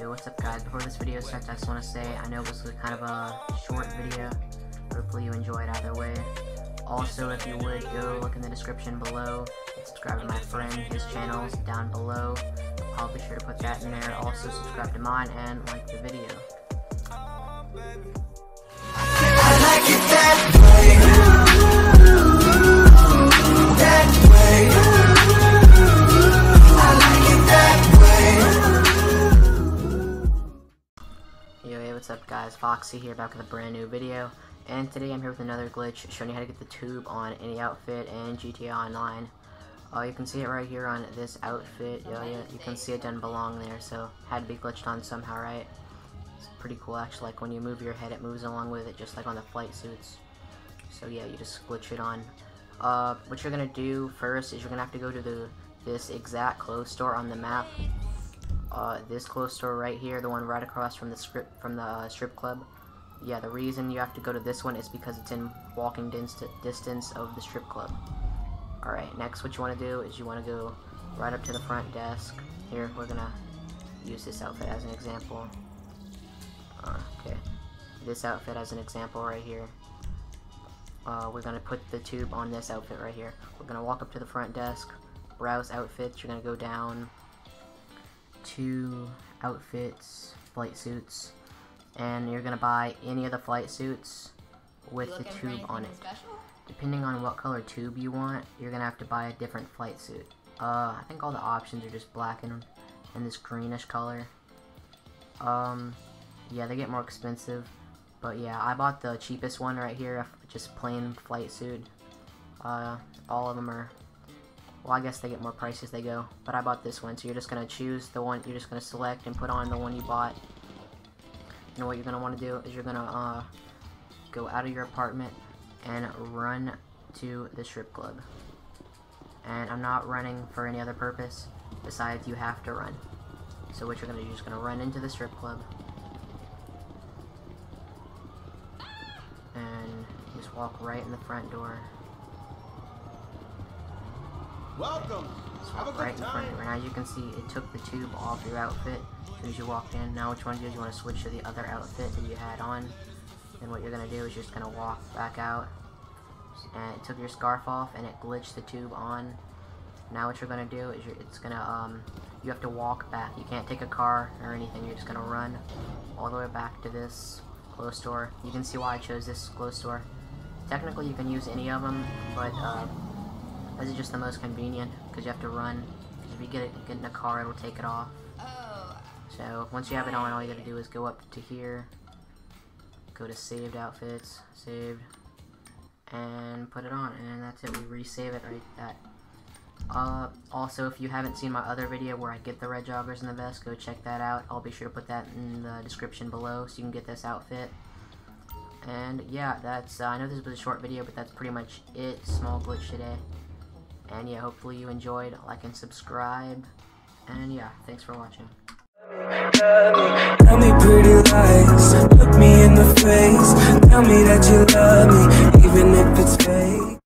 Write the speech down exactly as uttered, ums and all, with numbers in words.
Yo, what's up guys? Before this video starts, I just want to say I know this was kind of a short video. Hopefully you enjoyed either way. Also, if you would, go look in the description below and subscribe to my friend, his channel's down below. I'll be sure to put that in there. Also, subscribe to mine and like the video. I like it that What's up guys, Foxy here, back with a brand new video, and today I'm here with another glitch showing you how to get the tube on any outfit in G T A Online. Uh, you can see it right here on this outfit. Yo, yeah, you can see it doesn't belong there, so had to be glitched on somehow, right? It's pretty cool actually, like when you move your head it moves along with it, just like on the flight suits. So yeah, you just glitch it on. Uh, what you're gonna do first is you're gonna have to go to the this exact clothes store on the map. Uh, this clothes store right here, the one right across from the strip from the uh, strip club. Yeah, the reason you have to go to this one is because it's in walking distance of the strip club. All right, next what you want to do is you want to go right up to the front desk. Here, we're gonna use this outfit as an example. Uh, okay, this outfit as an example right here. Uh, we're gonna put the tube on this outfit right here. We're gonna walk up to the front desk, browse outfits. You're gonna go down two outfits, flight suits, and you're gonna buy any of the flight suits with the tube on it. Special? Depending on what color tube you want, you're gonna have to buy a different flight suit. Uh, I think all the options are just black and, and this greenish color. Um, yeah, they get more expensive, but yeah, I bought the cheapest one right here, just plain flight suit. Uh, all of them are. Well, I guess they get more price as they go, but I bought this one, so you're just going to choose the one, you're just going to select and put on the one you bought. And what you're going to want to do is you're going to uh, go out of your apartment and run to the strip club. And I'm not running for any other purpose besides you have to run. So what you're going to do is you're just going to run into the strip club. And just walk right in the front door. Welcome. So have a good right time. In front. Right now you can see it took the tube off your outfit as you walked in. Now what you want to do is you want to switch to the other outfit that you had on. And what you're going to do is you're just going to walk back out. And it took your scarf off and it glitched the tube on. Now what you're going to do is you're, it's going to, um, you have to walk back. You can't take a car or anything. You're just going to run all the way back to this clothes store. You can see why I chose this clothes store. Technically you can use any of them, but, uh, this is just the most convenient because you have to run. Because if you get, it, get in a car, it'll take it off. Oh, so once you have it on, all you gotta do is go up to here, go to saved outfits, saved, and put it on, and that's it. We resave it right that. Uh, also, if you haven't seen my other video where I get the red joggers and the vest, go check that out. I'll be sure to put that in the description below so you can get this outfit. And yeah, that's. Uh, I know this was a short video, but that's pretty much it. Small glitch today. And yeah, hopefully you enjoyed, like and subscribe, and yeah, thanks for watching. Tell me pretty lies, look me in the face, tell me that you love me, even if it's fake.